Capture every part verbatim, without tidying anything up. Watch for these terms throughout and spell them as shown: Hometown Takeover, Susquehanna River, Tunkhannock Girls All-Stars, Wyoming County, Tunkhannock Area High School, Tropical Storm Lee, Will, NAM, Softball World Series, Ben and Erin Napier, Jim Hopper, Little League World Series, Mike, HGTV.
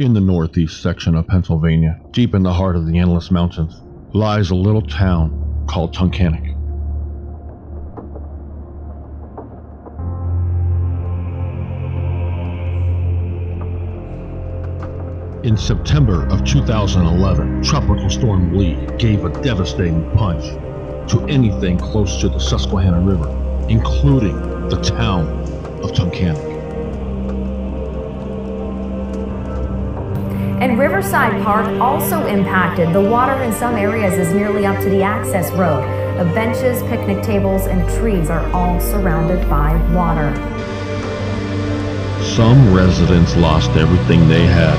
In the northeast section of Pennsylvania, deep in the heart of the Endless Mountains, lies a little town called Tunkhannock. In September of two thousand eleven, Tropical Storm Lee gave a devastating punch to anything close to the Susquehanna River, including the town of Tunkhannock. And Riverside Park also impacted. The water in some areas is nearly up to the access road. The benches, picnic tables, and trees are all surrounded by water. Some residents lost everything they had.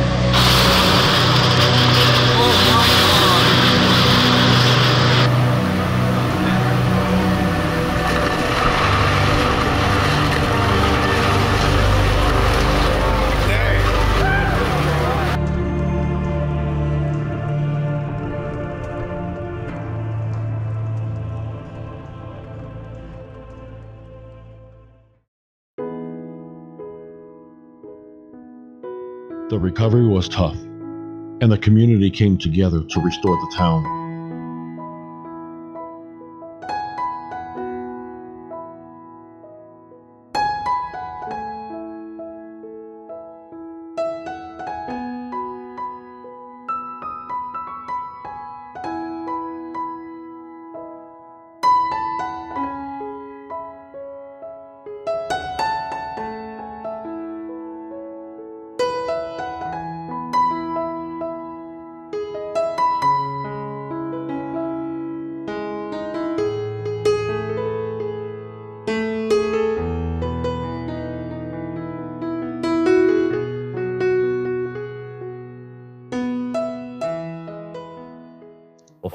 The recovery was tough, and the community came together to restore the town.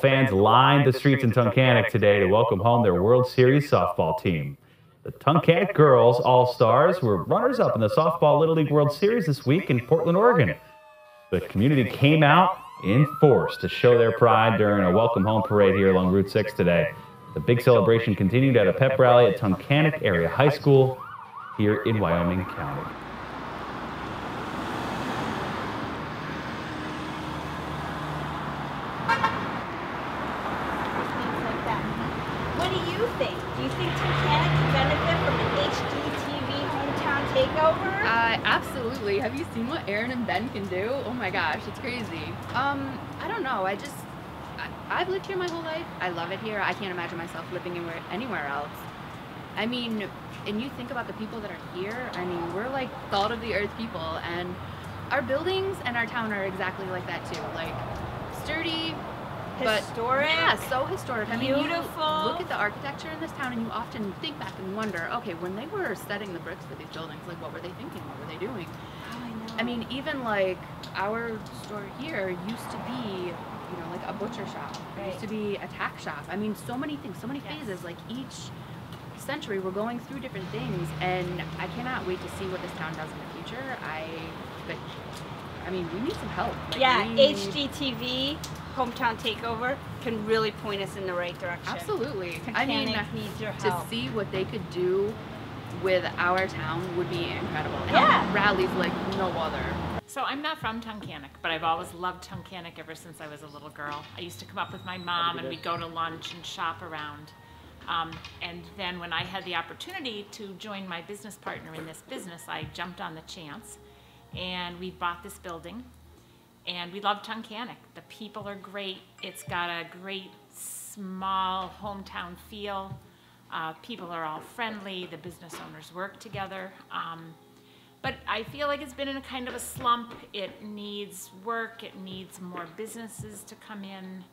Fans lined the streets in Tunkhannock today to welcome home their World Series softball team. The Tunkhannock Girls All-Stars were runners-up in the Softball Little League World Series this week in Portland, Oregon. The community came out in force to show their pride during a welcome home parade here along Route six today. The big celebration continued at a pep rally at Tunkhannock Area High School here in Wyoming County. Absolutely. Have you seen what Aaron and Ben can do? Oh my gosh, it's crazy. Um, I don't know. I just, I, I've lived here my whole life. I love it here. I can't imagine myself living anywhere, anywhere else. I mean, and you think about the people that are here. I mean, we're like salt of the earth people, and our buildings and our town are exactly like that too. Like sturdy, historic. But, yeah, so historic. I mean, you look at the architecture in this town and you often think back and wonder, okay, when they were setting the bricks for these buildings, like what were they thinking? What were they doing? Oh, I know. I mean, even like our store here used to be, you know, like a butcher shop. Right. It used to be a tack shop. I mean, so many things, so many yes. phases. Like each century we're going through different things, and I cannot wait to see what this town does in the future. I, but, I mean, we need some help. Like, yeah, H G T V. Hometown Takeover can really point us in the right direction. Absolutely. I mean, needs your help. To see what they could do with our town would be incredible. Yeah. And rallies like no other. So I'm not from Tunkhannock, but I've always loved Tunkhannock ever since I was a little girl. I used to come up with my mom and we'd go to lunch and shop around. Um, and then when I had the opportunity to join my business partner in this business, I jumped on the chance and we bought this building. And we love Tunkhannock. The people are great. It's got a great, small hometown feel. Uh, people are all friendly. The business owners work together. Um, but I feel like it's been in a kind of a slump. It needs work. It needs more businesses to come in.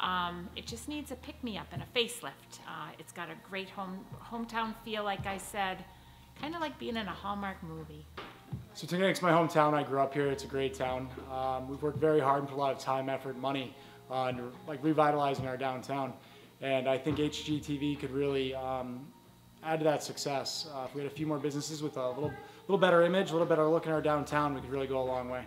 Um, it just needs a pick-me-up and a facelift. Uh, it's got a great home hometown feel, like I said. Kind of like being in a Hallmark movie. So Tunkhannock's my hometown. I grew up here. It's a great town. Um, we've worked very hard and put a lot of time, effort, money on uh, like revitalizing our downtown. And I think H G T V could really um, add to that success. Uh, if we had a few more businesses with a little, little better image, a little better look in our downtown, we could really go a long way.